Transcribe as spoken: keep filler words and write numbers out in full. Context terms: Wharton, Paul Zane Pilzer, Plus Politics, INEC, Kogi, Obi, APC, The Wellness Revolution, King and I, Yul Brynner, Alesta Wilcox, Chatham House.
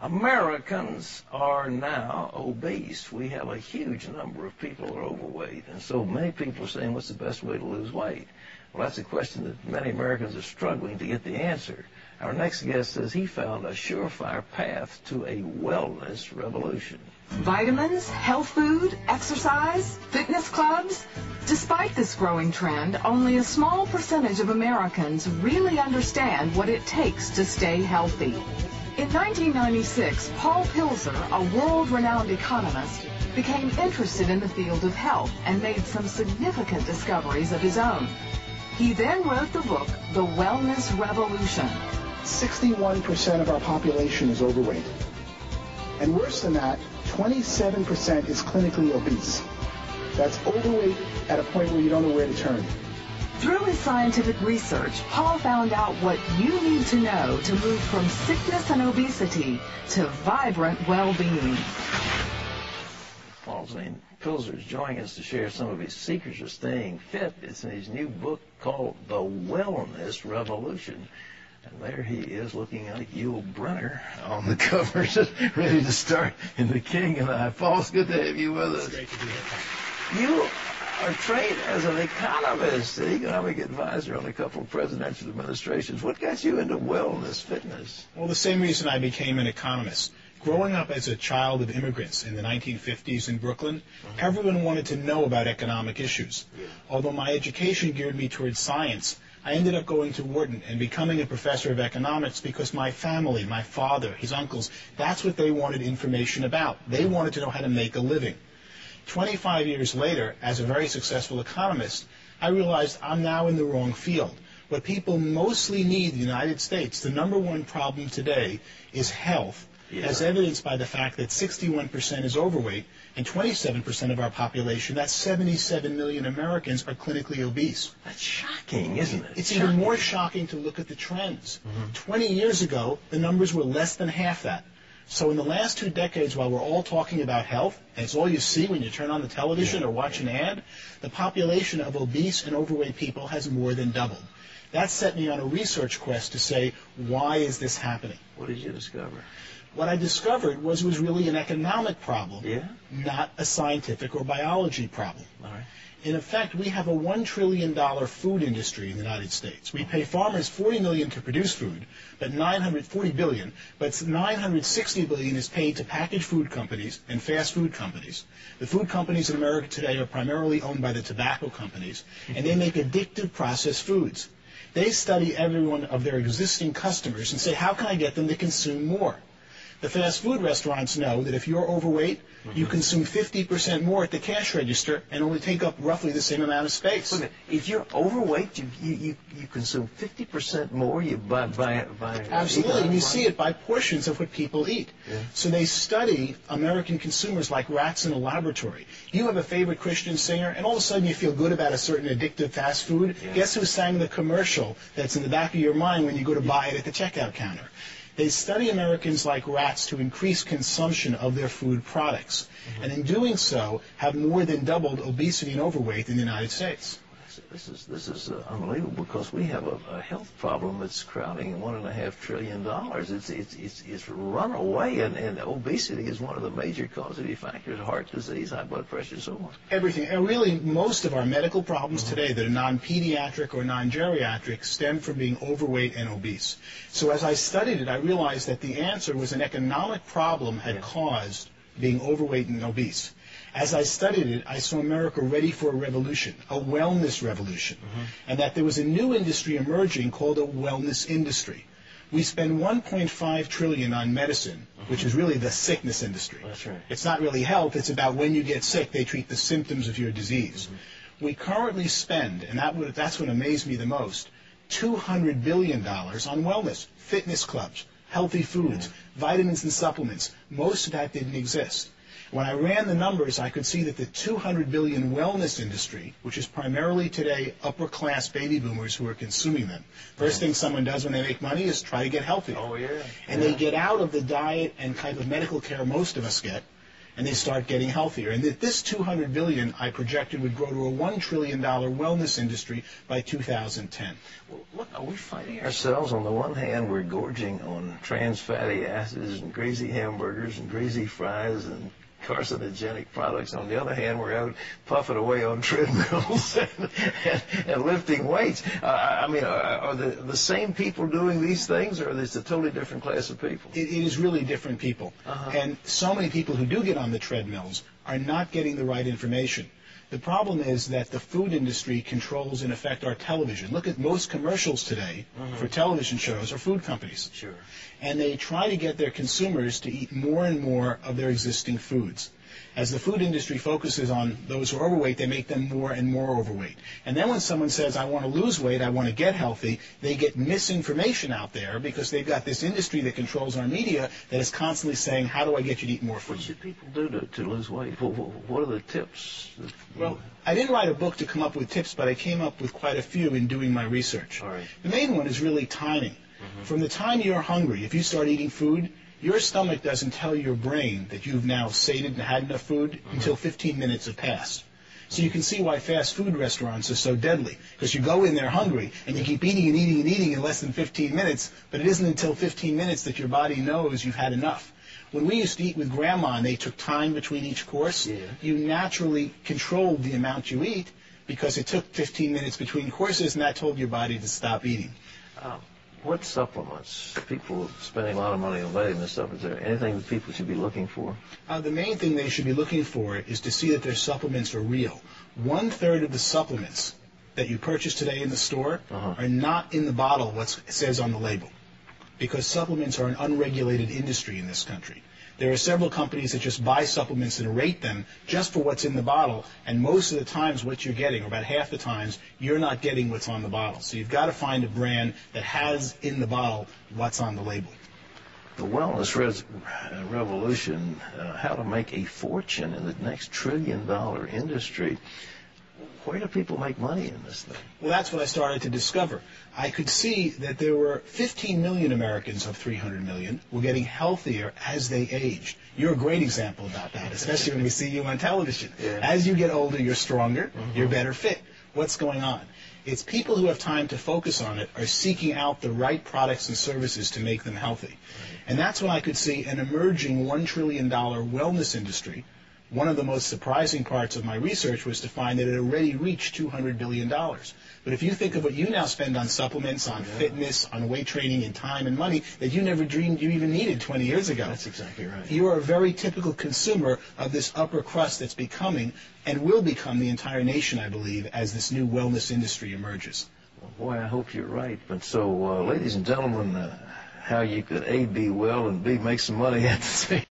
Americans are now obese. We have a huge number of people who are overweight, and so many people are saying, what's the best way to lose weight? Well, that's a question that many Americans are struggling to get the answer. Our next guest says he found a surefire path to a wellness revolution. Vitamins, health food, exercise, fitness clubs. Despite this growing trend, only a small percentage of Americans really understand what it takes to stay healthy. In nineteen ninety-six, Paul Pilzer, a world-renowned economist, became interested in the field of health and made some significant discoveries of his own. He then wrote the book, The Wellness Revolution. sixty-one percent of our population is overweight. And worse than that, twenty-seven percent is clinically obese. That's overweight at a point where you don't know where to turn. Through his scientific research, Paul found out what you need to know to move from sickness and obesity to vibrant well-being. Paul Zane Pilzer is joining us to share some of his secrets of staying fit. It's in his new book called The Wellness Revolution. And there he is, looking like Yul Brynner on the cover, ready to start in The King and I. Paul, it's good to have you with us. It's great to be here. You are trained as an economist, the economic advisor on a couple of presidential administrations. What got you into wellness, fitness? Well, the same reason I became an economist. Growing up as a child of immigrants in the nineteen fifties in Brooklyn, mm-hmm. everyone wanted to know about economic issues. Yeah. Although my education geared me towards science, I ended up going to Wharton and becoming a professor of economics because my family, my father, his uncles, that's what they wanted information about. They wanted to know how to make a living. twenty-five years later, as a very successful economist, I realized I'm now in the wrong field. What people mostly need in the United States, the number one problem today, is health. Yeah. As evidenced by the fact that sixty-one percent is overweight and twenty-seven percent of our population, that's seventy-seven million Americans, are clinically obese. That's shocking, isn't it? It's shocking. Even more shocking to look at the trends. Mm-hmm. twenty years ago, the numbers were less than half that. So in the last two decades, while we're all talking about health, and it's all you see when you turn on the television yeah. or watch an ad, the population of obese and overweight people has more than doubled. That set me on a research quest to say, why is this happening? What did you discover? What I discovered was it was really an economic problem, yeah. not a scientific or biology problem. All right. In effect, we have a one trillion dollar food industry in the United States. We pay farmers forty million dollars to produce food, but nine hundred forty billion dollars, but nine hundred sixty billion dollars is paid to packaged food companies and fast food companies. The food companies in America today are primarily owned by the tobacco companies, and they make addictive processed foods. They study every one of their existing customers and say, how can I get them to consume more? The fast food restaurants know that if you're overweight, mm-hmm. you consume fifty percent more at the cash register and only take up roughly the same amount of space. Wait a minute. If you're overweight, you, you, you consume fifty percent more you buy, buy, buy, Absolutely, and you see it by portions of what people eat. Yeah. So they study American consumers like rats in a laboratory. You have a favorite Christian singer, and all of a sudden you feel good about a certain addictive fast food. Yeah. Guess who sang the commercial that's in the back of your mind when you go to buy it at the checkout counter? They study Americans like rats to increase consumption of their food products, mm-hmm. and in doing so, have more than doubled obesity and overweight in the United States. This is, this is uh, unbelievable, because we have a, a health problem that's crowding one and a half trillion dollars. It's, it's, it's, it's run away, and, and obesity is one of the major causative factors: heart disease, high blood pressure, so on. Everything. And really, most of our medical problems mm-hmm. today that are non-pediatric or non-geriatric stem from being overweight and obese. So as I studied it, I realized that the answer was an economic problem had yeah. caused being overweight and obese. As I studied it, I saw America ready for a revolution, a wellness revolution, mm-hmm. and that there was a new industry emerging called a wellness industry. We spend one point five trillion dollars on medicine, mm-hmm. which is really the sickness industry. That's right. It's not really health. It's about when you get sick, they treat the symptoms of your disease. Mm-hmm. We currently spend, and that would, that's what amazed me the most, two hundred billion dollars on wellness, fitness clubs, healthy foods, mm-hmm. vitamins and supplements. Most of that didn't exist. When I ran the numbers, I could see that the two hundred billion dollar wellness industry, which is primarily today upper-class baby boomers who are consuming them, first thing someone does when they make money is try to get healthy. Oh, yeah. And yeah. they get out of the diet and kind of medical care most of us get, and they start getting healthier. And that this two hundred billion dollars I projected would grow to a one trillion dollar wellness industry by two thousand ten. Well, look, are we finding ourselves, on the one hand, we're gorging on trans fatty acids and greasy hamburgers and greasy fries and carcinogenic products. On the other hand, we're out puffing away on treadmills and, and, and lifting weights. Uh, I mean, are, are the, the same people doing these things, or is it a totally different class of people? It, it is really different people. Uh-huh. And so many people who do get on the treadmills are not getting the right information. The problem is that the food industry controls, in effect, our television. Look at most commercials today mm-hmm. for television shows are food companies. Sure. And they try to get their consumers to eat more and more of their existing foods. As the food industry focuses on those who are overweight, they make them more and more overweight. And then when someone says, I want to lose weight, I want to get healthy, they get misinformation out there because they've got this industry that controls our media that is constantly saying, how do I get you to eat more food? What should people do to, to lose weight? What are the tips? Well, I didn't write a book to come up with tips, but I came up with quite a few in doing my research. All right. The main one is really timing. Mm-hmm. From the time you're hungry, if you start eating food, your stomach doesn't tell your brain that you've now sated and had enough food mm-hmm. until fifteen minutes have passed. So you can see why fast food restaurants are so deadly, because you go in there hungry, and you keep eating and eating and eating in less than fifteen minutes, but it isn't until fifteen minutes that your body knows you've had enough. When we used to eat with Grandma and they took time between each course, yeah. you naturally controlled the amount you eat because it took fifteen minutes between courses, and that told your body to stop eating. Oh. What supplements? People are spending a lot of money on vitamin supplements. Is there anything that people should be looking for? Uh, the main thing they should be looking for is to see that their supplements are real. One-third of the supplements that you purchase today in the store uh-huh. are not in the bottle what says on the label, because supplements are an unregulated industry in this country. There are several companies that just buy supplements and rate them just for what's in the bottle, and most of the times what you're getting, or about half the times, you're not getting what's on the bottle. So you've got to find a brand that has in the bottle what's on the label. The Wellness Revolution, uh, how to make a fortune in the next trillion dollar industry. Where do people make money in this thing? Well, that's what I started to discover. I could see that there were fifteen million Americans of three hundred million who were getting healthier as they aged. You're a great example about that, especially when we see you on television. Yeah. As you get older, you're stronger, mm-hmm. you're better fit. What's going on? It's people who have time to focus on it are seeking out the right products and services to make them healthy. Right. And that's when I could see an emerging one trillion dollar wellness industry. One of the most surprising parts of my research was to find that it already reached two hundred billion dollars. But if you think of what you now spend on supplements, on yeah. fitness, on weight training, and time and money that you never dreamed you even needed twenty years ago. That's exactly right. You are a very typical consumer of this upper crust that's becoming and will become the entire nation, I believe, as this new wellness industry emerges. Well, boy, I hope you're right. But so, uh, ladies and gentlemen, uh, how you could, A, be well, and B, make some money at the same time.